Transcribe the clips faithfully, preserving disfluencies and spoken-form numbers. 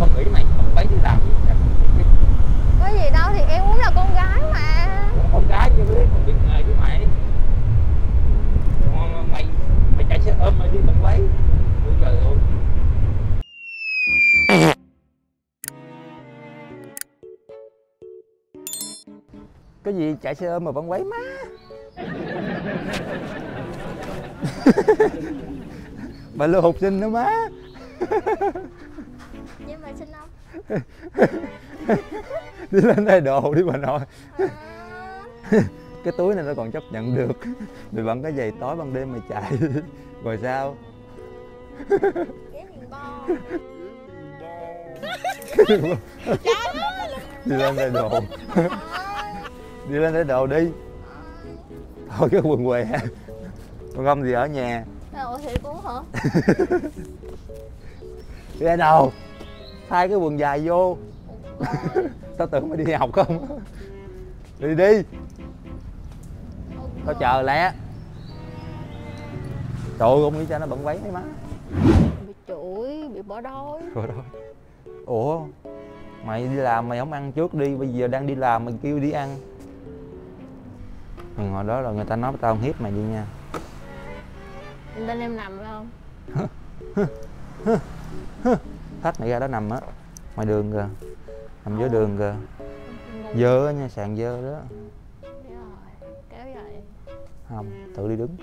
Tao không nghĩ mày không mấy đi làm gì cả. Có gì đâu, thì em muốn là con gái mà. Con gái chứ biết, không biết nghề với mày. Mày mày chạy xe ôm mà đi bằng váy. Ôi trời ơi. Cái gì chạy xe ôm mà vẫn quấy má. Bà Lưu Hụt xinh nữa má. Nhưng mà xinh không? Đi lên đây đồ đi bà nội à... Cái túi này nó còn chấp nhận được. Mình vẫn có giày tối ban đêm mà chạy. Rồi sao? Đi lên đây đồ. Đi lên để đồ đi. Thôi cái quần què. Còn không thì ở nhà. Ủa thiệt cũng hả? Đi ra đầu. Thay cái quần dài vô. Tao tưởng mày đi học không? Đi đi. Tao chờ lẹ. Trời ơi không nghĩ cho nó bận váy mấy má. Bị chửi, bị bỏ đói. Bỏ đói. Ủa mày đi làm mày không ăn trước đi, bây giờ đang đi làm mày kêu đi ăn. Mình hồi đó là người ta nói tao không hiếp mày đi nha. Anh tin em nằm phải không? Thách mày ra đó nằm á. Ngoài đường kìa. Nằm dưới đường kìa. Dơ á nha, sàn dơ đó. Rồi, kéo vậy. Không, tự đi đứng.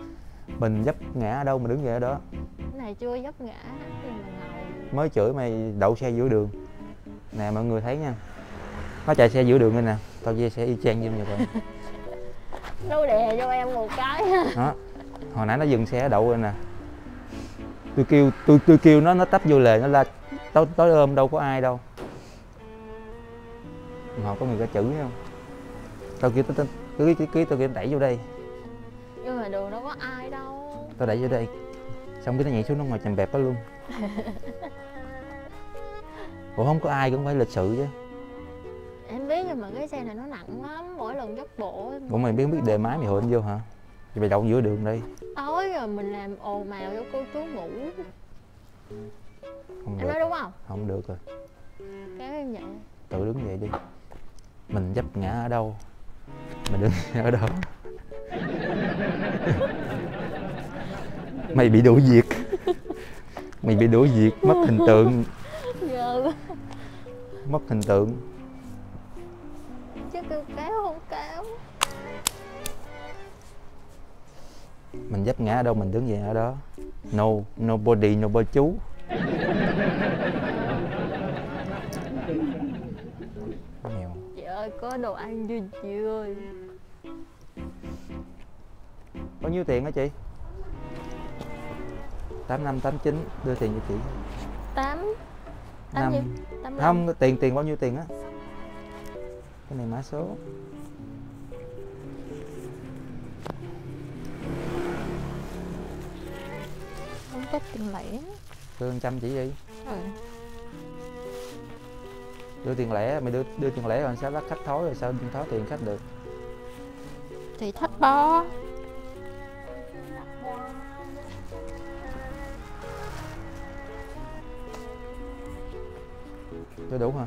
Mình dấp ngã ở đâu mà đứng vậy ở đó. Cái này chưa dấp ngã thì mình ngầu. Mới chửi mày đậu xe giữa đường. Nè mọi người thấy nha. Nó chạy xe giữa đường đây nè. Tao dê xe y chang như vậy. Nó đè vô em một cái. Đó. Hồi nãy nó dừng xe đậu rồi nè. Tôi kêu tôi tôi kêu nó nó tấp vô lề nó la tối tối ôm đâu có ai đâu. Họ có người ta chửi không? Tao kêu tao cứ ký ký tao kêu đẩy vô đây. Nhưng mà đường đâu có ai đâu. Tao đẩy vô đây. Xong cái nó nhảy xuống nó ngồi chèm bẹp đó luôn. Ủa không có ai cũng phải lịch sự chứ. Em biết nhưng mà cái xe này nó nặng lắm, mỗi lần dốc bộ. Ủa mày biết biết đề máy mày hụn vô hả? Thì mày đậu giữa đường đi. Tối rồi mình làm ồn ào cho cô chú ngủ. Không em được. Nói đúng không? Không được rồi. Kéo em vậy. Tự đứng vậy đi. Mình dấp ngã ở đâu? Mình đứng ở đâu? Mày bị đuổi việc. Mày bị đuổi việc mất hình tượng. Mất hình tượng. Chứ kêu kéo không kéo. Mình dấp ngã ở đâu mình đứng về ở đó. No, nobody, nobody chú. Chị ơi có đồ ăn chưa chị ơi? Bao nhiêu tiền hả chị? tám năm tám chín đưa tiền cho chị. tám năm không tiền tiền bao nhiêu tiền á? Cái này mã số không có tiền lẻ đưa trăm chỉ đi ừ. Đưa tiền lẻ mày đưa đưa tiền lẻ rồi sao bắt khách thối rồi sao thối tiền khách được thì thách bo. Tôi đủ hả?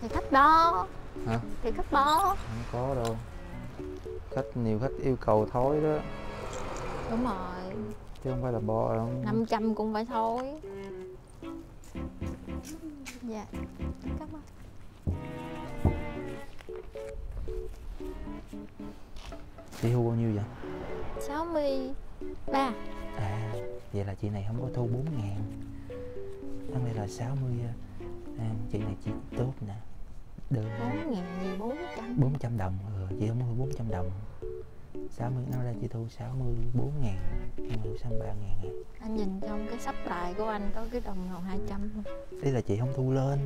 Thì khách đó. Hả? Thì khách đó. Không có đâu. Khách nhiều khách yêu cầu thối đó. Đúng rồi. Chứ không phải là bo không. năm trăm cũng phải thối. Dạ. Cảm ơn. Chị thu bao nhiêu vậy? sáu mươi ba. À, vậy là chị này không có thu bốn ngàn. Tăng đây là sáu mươi. À, chị này chị tốt nè. bốn ngàn gì bốn trăm. bốn trăm đồng, ừ, chị không mua bốn trăm đồng. sáu mươi, năm ra chị thu sáu mươi bốn ngàn. Người sáu mươi ba ngàn à. Anh nhìn trong cái sắp tài của anh có cái đồng ngọc hai trăm. Đây là chị không thu lên.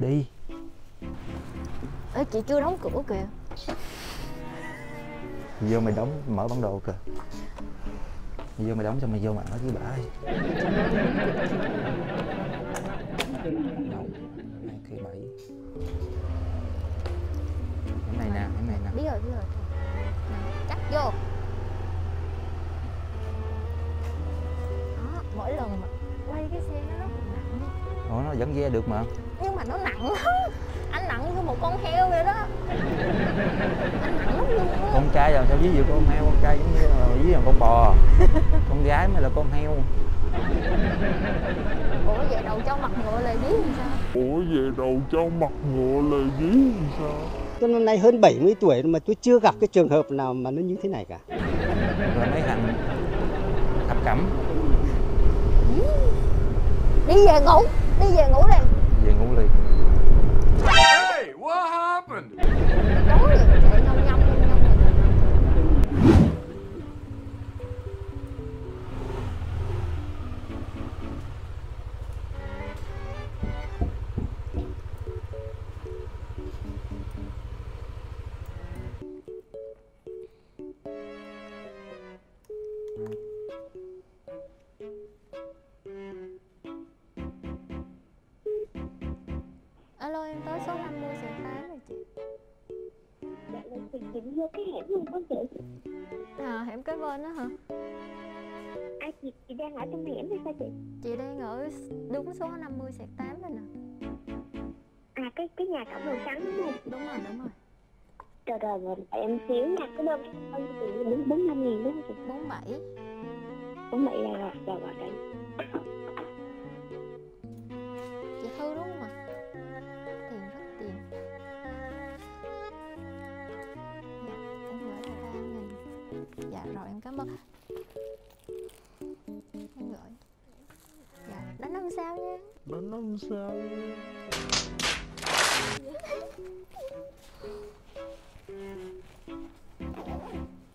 Đi. Ê chị chưa đóng cửa kìa. Vô mày đóng, mở bản đồ kìa. Mày vô mày đóng xong mày vô mà ở với bà ơi. Đâu, hai bảy. Cái này nè, cái này nè. Biết rồi, biết rồi. Cắt vô. Đó, mỗi lần mà quay cái xe nó rất nặng. Ủa nó vẫn ve được mà. Nhưng mà nó nặng lắm. Anh nặng như một con heo vậy đó. Anh nặng lắm luôn. Con trai làm sao ví dụ con heo, con trai giống như là ví dụ con bò. Con gái mới là con heo. Ủa vậy đầu trâu mặt ngựa là ví làm sao? Ủa vậy đầu trâu mặt ngựa là ví làm sao? Tôi năm nay hơn bảy mươi tuổi mà tôi chưa gặp cái trường hợp nào mà nó như thế này cả. Rồi mấy thằng thập cẩm. Đi về ngủ, đi về ngủ liền. Về ngủ liền. Hey, what happened? Đó là chạy nhông nhông nhông nhông. Alo, em tới số năm mươi sàn tám rồi chị. Dạ, mình tìm kiếm vô cái hẻm luôn có chị. À, hẻm cái bên đó hả? À, chị, chị đang ở trong hẻm hay sao chị? Chị đang ở đúng số năm mươi sàn tám rồi nè. À, cái cái nhà cổng màu trắng đúng không? Đúng rồi, đúng rồi. Trời rồi, rồi, rồi em xíu nha, cái đơn em chị đúng bốn mươi lăm nghìn đúng không chị? bốn mươi bảy. bốn mươi bảy là rồi, rồi rồi đây. Chị Thư đúng không ạ? Dạ rồi em cảm ơn. Em gửi. Dạ đánh không sao nha. Đánh không sao nha.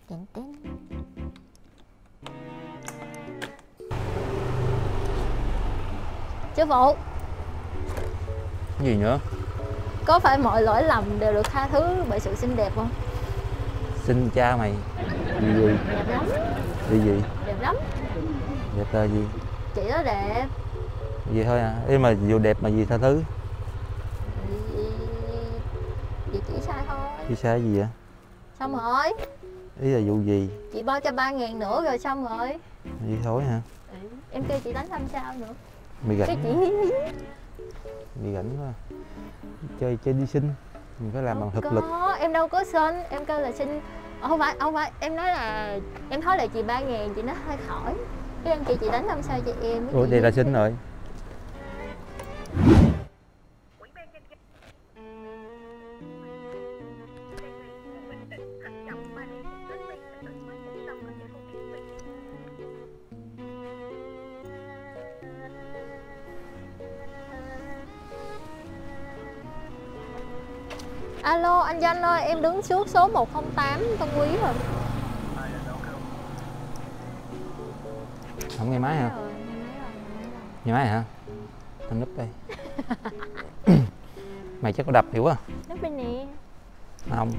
Chỉnh tiếng. Chứ phụ. Gì nữa? Có phải mọi lỗi lầm đều được tha thứ bởi sự xinh đẹp không? Xin cha mày. Gì gì? Đẹp lắm. Gì gì? Đẹp lắm. Đẹp tờ gì? Chị đó đẹp. Vậy thôi à? Ý mà dù đẹp mà gì tha thứ? Vì... Vì chỉ sai thôi. Chị sai gì vậy? Xong rồi. Ý là vụ gì? Chị bao cho ba ngàn nữa rồi xong rồi. Vậy thôi hả? Ừ. Em kêu chị đánh làm sao nữa? Mày gánh. Cái chị... Mày gánh quá. Chơi chơi đi xin. Mình phải làm bằng hợp lực. Em đâu có xin. Em kêu là xin. Không phải, không phải, em nói là em nói là chị ba ngàn, chị nói hơi khỏi. Cái em kia chị đánh làm sao chị em. Ủa vậy là xin rồi. Alo, anh Danh ơi, em đứng trước số một không tám Tân Quý rồi. Không nghe máy hả? Rồi, nghe máy rồi, nghe máy rồi. Nghe máy hả? Tao núp đây. Mày chắc có đập hiểu quá. Núp đây nè. Không.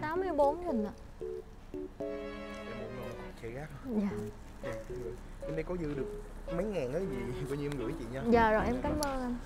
sáu mươi bốn nghìn ạ. Dạ. Bên đây có dư được mấy ngàn á gì bao nhiêu em gửi chị nha. Dạ rồi em cảm ơn anh.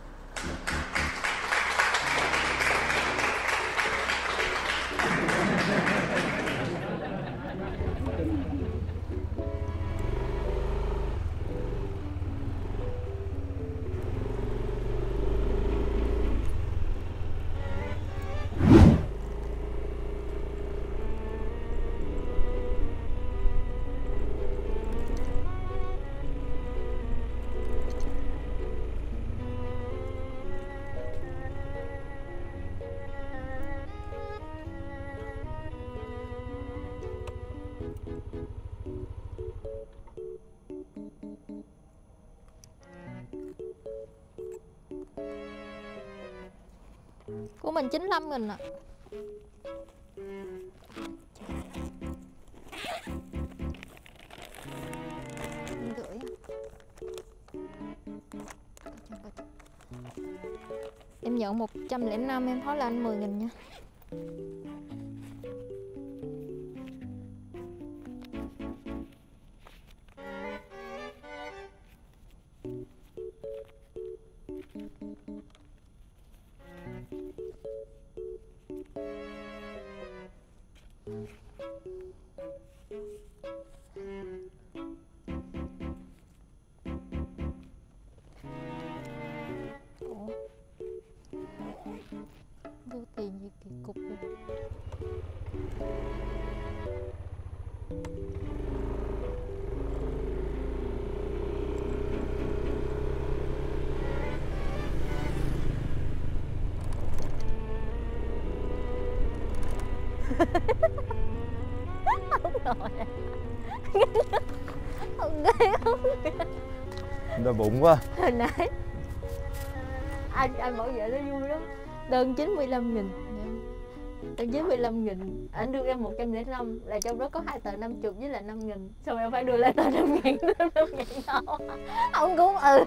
Của mình chín mươi lăm nghìn ạ. Mình gửi. Em nhận một trăm lẻ năm, em hóa là anh mười nghìn nha. Đau bụng quá. Hồi nãy anh anh bảo vệ nó vui lắm. Đơn chín mươi lăm nghìn, đơn chín mươi lăm nghìn, anh đưa em một trăm lẻ năm, là trong đó có hai tờ năm mươi với là năm nghìn. Xong em phải đưa lại tờ năm nghìn, năm nghìn đâu. Ông cũng ừ.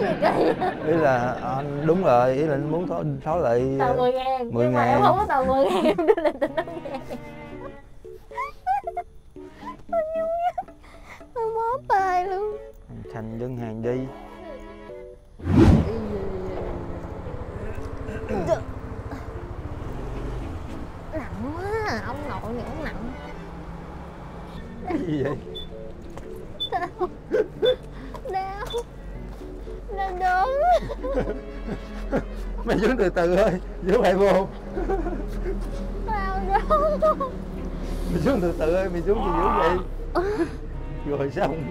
Cái gì vậy? Ý là anh đúng rồi, ý là anh muốn thó, thó lại tờ mười ngàn. Nhưng mà em không có tờ mười ngàn, em đưa lại tờ năm ngàn. Nó mó tay luôn. Thành đơn hàng đi. Nặng quá, ông nội này cũng nặng. Cái gì vậy? Đau. Đau. Đau đớn. Mày dướng từ từ thôi, dướng lại vô. Đau đớn. Mày dướng từ từ thôi, mày dướng gì dữ vậy? Rồi xong.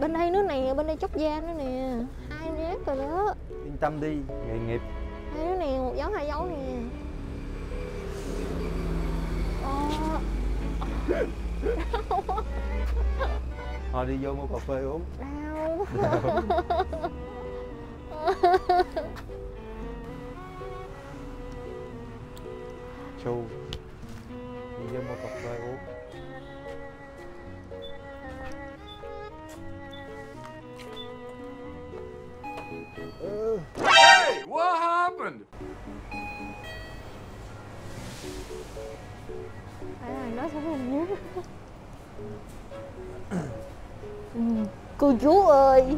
Bên đây nữa nè, bên đây chóc da nữa nè. Hai nét rồi đó. Yên tâm đi, nghề nghiệp. Hai đứa nè, một dấu hai dấu nè. Ờ. Đau quá. Thôi đi vô mua cà phê uống. Đau. Đau. Chu. Đi vô mua cà phê uống. Ừ. Hey, what happened? Phải là nói sao mình nhớ. Ừ, cô chú ơi.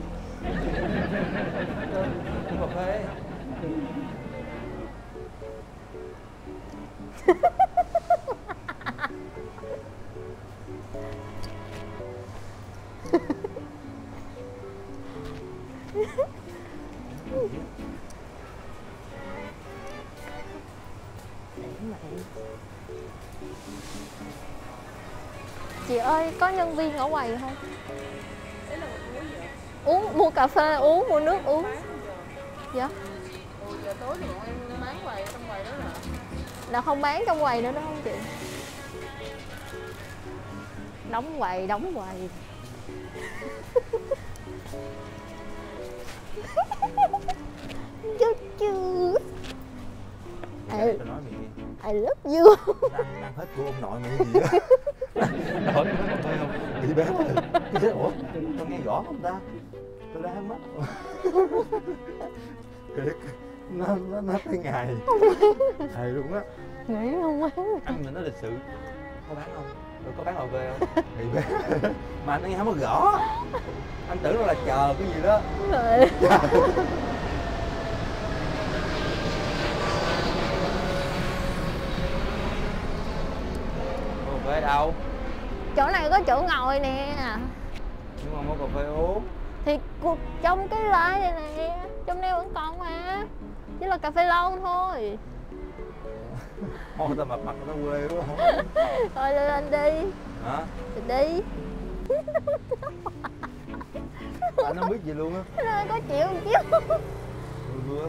Chị ơi, có nhân viên ở quầy không? Uống, mua cà phê uống, mua nước uống. Dạ. Giờ tối thì bọn em bán quầy trong quầy đó nè. Là không bán trong quầy nữa đó không chị? Đóng quầy, đóng quầy. Chứ chứ. Ê, I love you. Đang, đang hết của ông nội mày gì vậy? Nội mày có phê không? Bị bán rồi. Chứ ủa, tao nghe rõ không ta? Tao đang hát mắt. Thiệt, nó, nó, nó tới ngày. Thầy luôn á. Nghĩ không bán. Ăn là nó lịch sự. Có bán không? Rồi có bán hồ về không? Bị bán. Mà anh nghe không có rõ. Anh tưởng nó là chờ cái gì đó. Rồi. Về đâu? Chỗ này có chỗ ngồi nè. Nhưng mà mua cà phê uống. Thì trong cái line này nè, trong đây vẫn còn mà. Chỉ là cà phê lon thôi. Thôi tao mập mặt tao quê quá. Thôi lên anh đi. Hả? Thì đi. Anh không biết gì luôn á. Nó có chịu không chứ.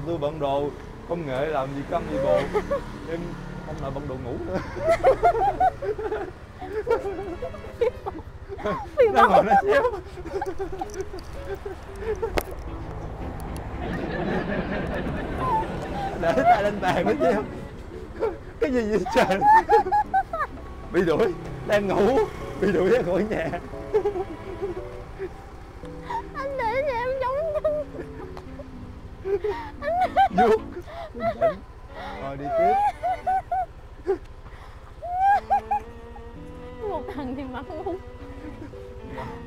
Tôi bận đồ, công nghệ làm gì câm gì bồ. Em ông nội bận đồ ngủ nữa. Phi bông. Nó xéo. Để tay lên bàn mới xéo. Cái gì vậy trời. Bị đuổi, đang ngủ. Bị đuổi ra khỏi nhà. Anh để nhà em giống chân. Anh để... Rồi đi tiếp. Một thằng thì mặc ngu,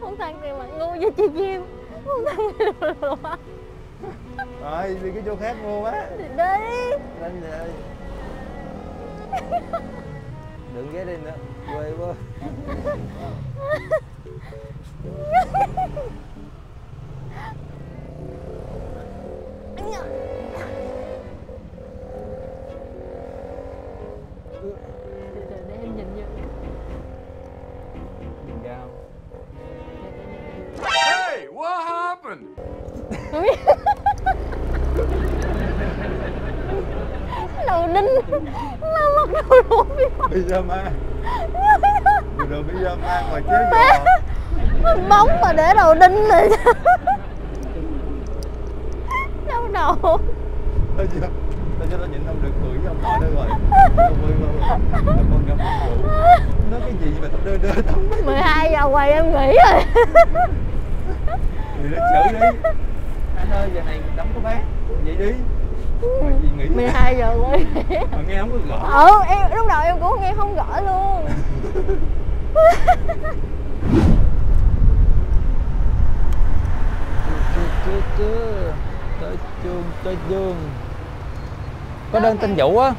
một thằng thì mặc ngu với chị Diêm, một thằng thì lừa lừa. Rồi đi cái chỗ khác ngu quá. Đi. Lên rồi. Đừng ghé đi nữa. Quê quá. Để em Bây giờ mang rồi bây giờ mang mà chứ bóng mà để đầu đinh này đau đầu. Bây giờ tao cho tao nhịn không được cười với ông nội nữa rồi. Con gặp ông cụ nói cái gì mà tao đơ đơ tao. mười hai giờ quầy em nghỉ rồi. Thì nó chửi đi. Anh ơi giờ này đóng có bán vậy đi. Gì nghỉ mười hai giờ quay. Mà nghe không có gõ. Ừ em lúc đầu em cũng nghe không gõ luôn. Tới trường, tới Dương. Có đơn tin vụ á.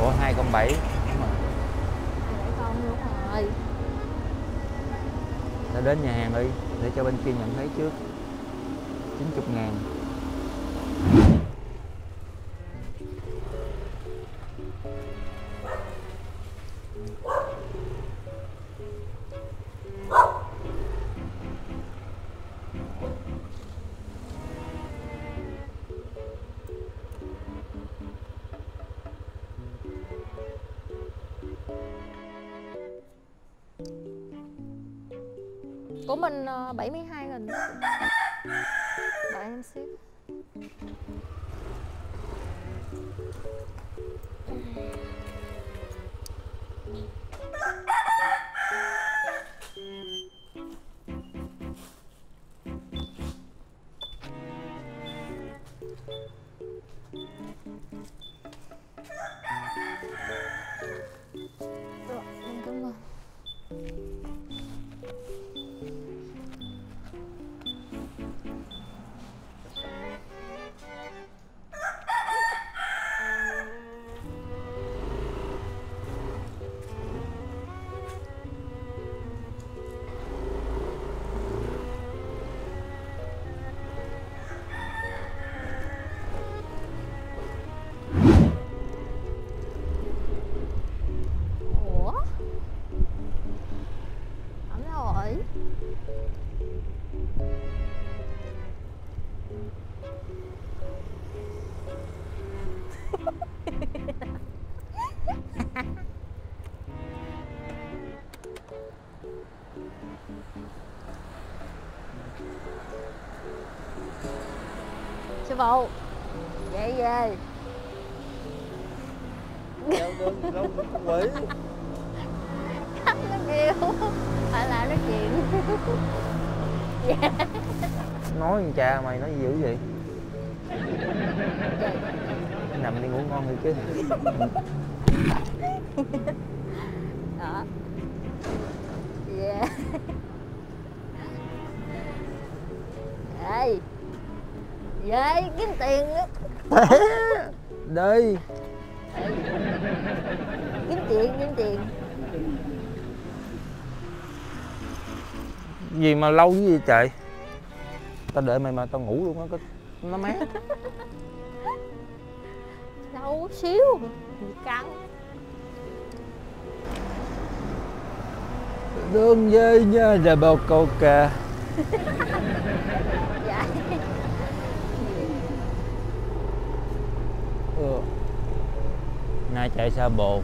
Ủa hai con bảy. Tao đến nhà hàng đi để cho bên kia nhận thấy trước. chín mươi ngàn. Của mình bảy mươi hai nghìn. Đợi em xíu. Sư phụ vậy về đâu đâu đâu quỷ cắt nó kêu phải làm nói chuyện. Dạ. Nói con cha mày nói dữ vậy. Nằm đi ngủ ngon đi chứ. Đó. Yeah. Ê. Vậy kiếm tiền á. Đi. Kiếm tiền, kiếm tiền. Gì mà lâu với gì trời. Tao đợi mày mà tao ngủ luôn á, nó mát. Lâu xíu, căng. Đường dây nha, ra bao câu cà. Ừ. Nay chạy xa bồ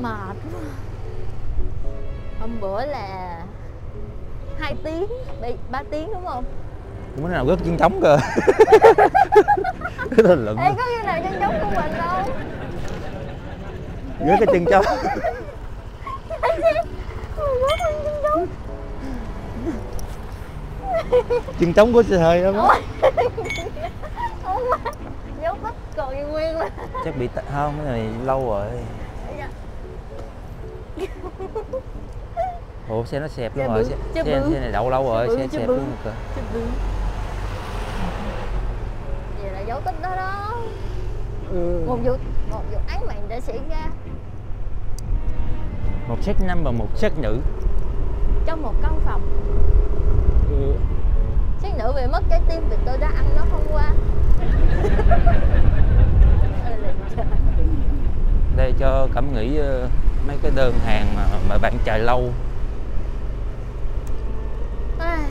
mệt quá. Hôm bữa là hai tiếng, ba tiếng đúng không? Bữa nào gớt chân trống kìa. Lụm. Ê, có khi nào chân trống của mình đâu. Gớt cái chân trống. Chân trống của trời ơi. Dấu tích còn nguyên mà. Chắc bị tệ không, cái này lâu rồi. Ủa xe nó xẹp luôn rồi, xe, xe, xe này đậu lâu rồi, xe xẹp luôn rồi kìa. Vậy là dấu tích đó đó. Ừ. Một vụ, một vụ án mạng đã xảy ra. Một xác nam và một xác nữ. Trong một căn phòng. Ừ. Xác nữ bị mất trái tim vì tôi đã ăn nó hôm qua. Đây cho Cẩm nghĩ mấy cái đơn hàng mà, mà bạn chờ lâu. À,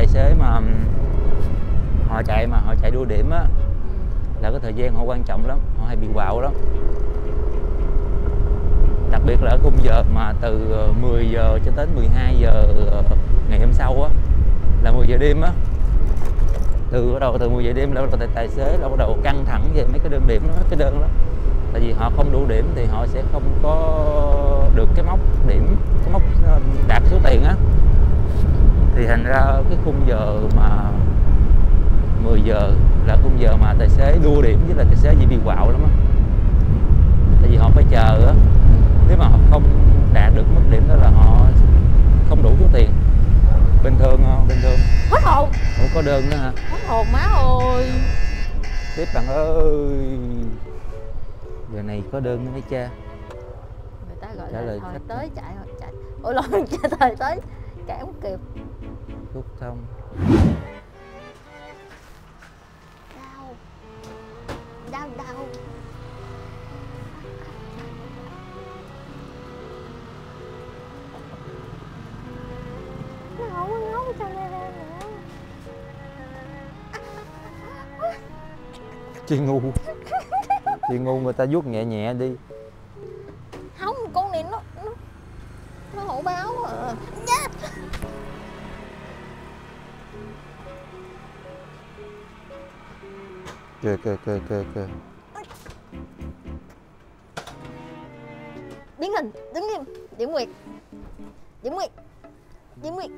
tài xế mà họ chạy mà họ chạy đua điểm á là cái thời gian họ quan trọng lắm, họ hay bị quạo lắm. Đặc biệt là ở khung giờ mà từ mười giờ cho đến mười hai giờ ngày hôm sau á, là mười giờ đêm á, từ bắt đầu từ mười giờ đêm là tài xế là bắt đầu căng thẳng về mấy cái đơn điểm đó, cái đơn đó. Tại vì họ không đủ điểm thì họ sẽ không có được cái mốc điểm, cái mốc đạt số tiền á. Thì thành ra cái khung giờ mà mười giờ là khung giờ mà tài xế đua điểm với là tài xế dễ bị quạo lắm á. Tại vì họ phải chờ á, nếu mà họ không đạt được mức điểm đó là họ không đủ số tiền. Bình thường không? Bình thường. Hết hồn. Không có đơn nữa hả? Hết hồn má ơi. Tiếp bạn ơi. Giờ này có đơn nữa mấy cha. Người ta gọi trả là lời thôi, khách tới chạy rồi chạy. Ôi lôi cha thời tới chạy không kịp. Rút xong. Đau. Đau đau. Nó không có ngó cái camera nữa. Chị ngu. Chị ngu, người ta vuốt nhẹ nhẹ đi. Không, con này nó nó, nó hổ báo à. Yeah. Kìa kìa kìa kìa kìa. Biến hình, đứng im, Diễm Nguyệt. Diễm Nguyệt. Diễm Nguyệt.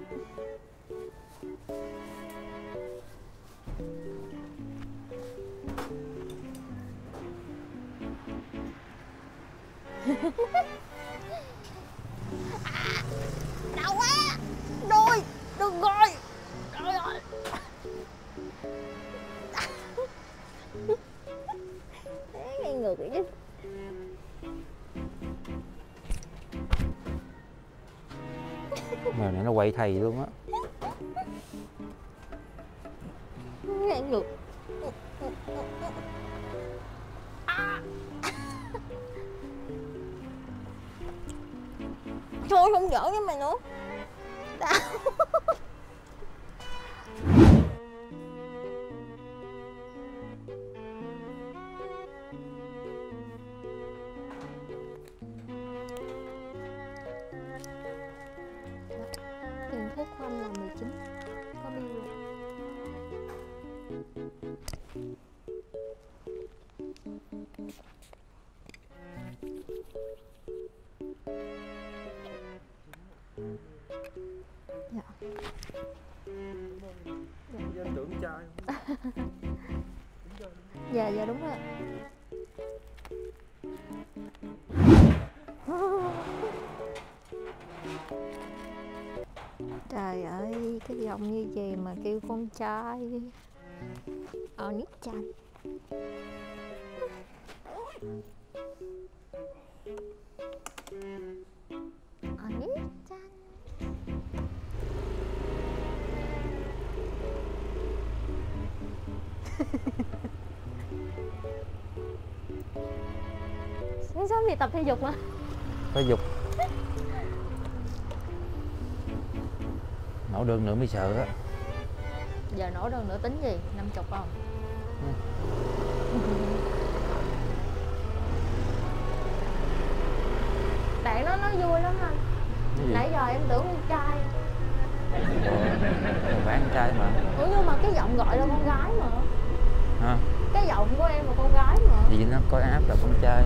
À, đau quá. Đôi, đừng rồi. Trời ơi. Thế ngay ngược vậy chứ. Mà này nó quậy thầy luôn á. Ngay ngược. À. Thôi không giỡn với mày nữa. Đau. Tiền thuốc khoan là mười chín. Có bill rồi. Dạ. Dạ. Tưởng trai. Dạ dạ đúng rồi. Trời ơi, cái giọng như vậy mà kêu con trai. Ờ nít trai. Ờ nít trai. Sáng sớm đi tập thể dục mà. Thể dục. Nổ đơn nữa mới sợ á. Giờ nổ đơn nữa tính gì? năm mươi không? Ừ. Bạn nó nói vui lắm anh. Nãy giờ em tưởng con trai. Ủa, bán con trai mà. Ủa nhưng mà cái giọng gọi là con gái mà. Hả? Cái giọng của em là con gái mà. Thì nó có app là con trai.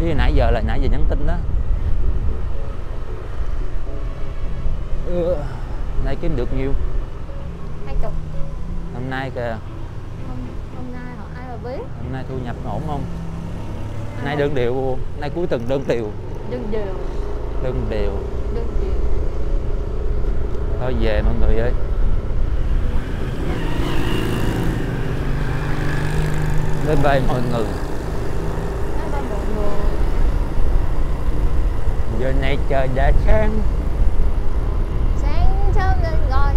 Chứ nãy giờ là nãy giờ nhắn tin đó. Ừ, nay kiếm được nhiêu? Hai chục. Hôm nay kìa. Hôm, hôm nay họ ai mà biết. Hôm nay thu nhập ổn không? Ai nay không? Đơn điệu, nay cuối tuần đơn điệu. Đơn điệu. Đơn điệu. Đơn điệu. Thôi về mọi người ơi. Bye bye mọi người. Bye bye mọi người. Giờ này trời đã sáng. Sớm lên rồi.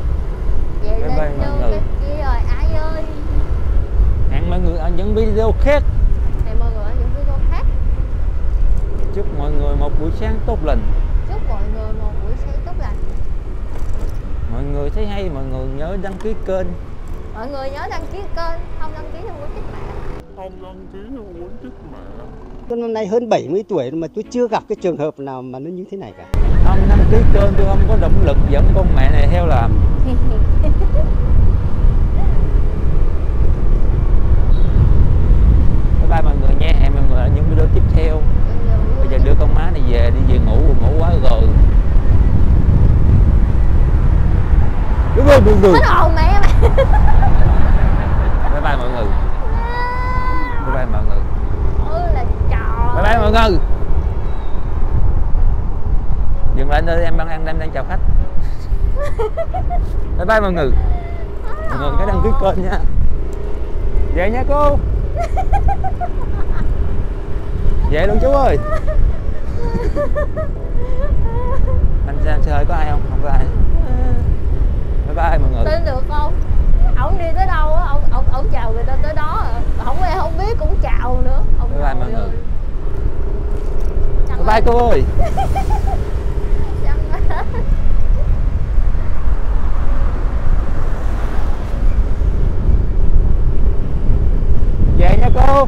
Về bye lên đường cái kia rồi ai ơi. Hẹn mọi người ở những video khác. Hẹn mọi người ở những video khác. Chúc mọi người một buổi sáng tốt lành. Chúc mọi người một buổi sáng tốt lành. Mọi người thấy hay mọi người nhớ đăng ký kênh. Mọi người nhớ đăng ký kênh, không đăng ký không có trách mẹ. Không đăng ký không có trách mẹ. Tôi năm nay hơn bảy mươi tuổi mà tôi chưa gặp cái trường hợp nào mà nó như thế này cả. Không đăng ký kênh tôi không có động lực dẫn con mẹ này theo làm. Bye bye mọi người nha, hẹn mọi người ở những video tiếp theo. Bây giờ đưa con má này về, đi về ngủ, ngủ quá rồi. Đúng rồi, đúng rồi. Hết hồn mẹ mày. Bye bye mọi người. Bye bye mọi người. Ôi là trời. Bye bye mọi người. Dừng lại nơi em đang em đang, đang chào khách. Bye bye mọi người. Mọi người cái đăng ký kênh nha. Về nha cô. Về luôn chú ơi. Anh xem chơi có ai không? Không có ai. Bye bye mọi người. Tin được không? Ổng đi tới đâu á, ổng ổng ổng chào người ta tới đó à. Ổng ai không biết cũng chào nữa. Ông bye bye mọi người. Bye bye cô ơi. Về nha cô.